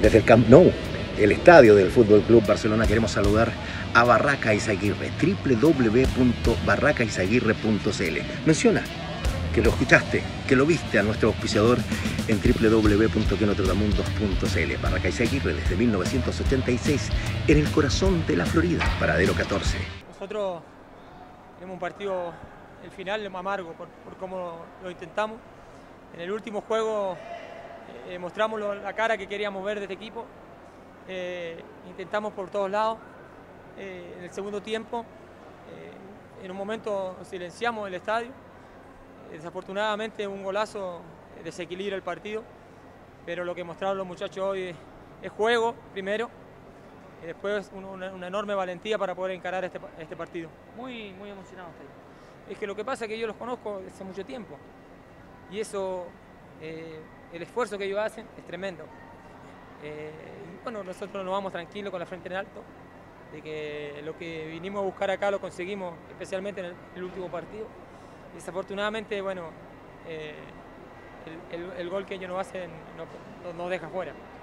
Desde el Camp Nou, el estadio del Fútbol Club Barcelona, queremos saludar a Barraca Izaguirre, www.barracaizaguirre.cl. Menciona que lo escuchaste, que lo viste a nuestro auspiciador en www.quenotrotamundos.cl. Barraca Izaguirre desde 1976 en el corazón de la Florida, Paradero 14. Nosotros tenemos un partido, el final, amargo por cómo lo intentamos. En el último juego mostramos la cara que queríamos ver de este equipo. Intentamos por todos lados. En el segundo tiempo, en un momento silenciamos el estadio. Desafortunadamente un golazo desequilibra el partido, pero lo que mostraron los muchachos hoy es juego primero, y después una enorme valentía para poder encarar este partido. Muy emocionado estoy. Es que lo que pasa es que yo los conozco hace mucho tiempo, y eso, el esfuerzo que ellos hacen es tremendo. Bueno, nosotros nos vamos tranquilos con la frente en alto, de que lo que vinimos a buscar acá lo conseguimos, especialmente en el último partido. Desafortunadamente, bueno, el gol que ellos nos hacen nos deja fuera.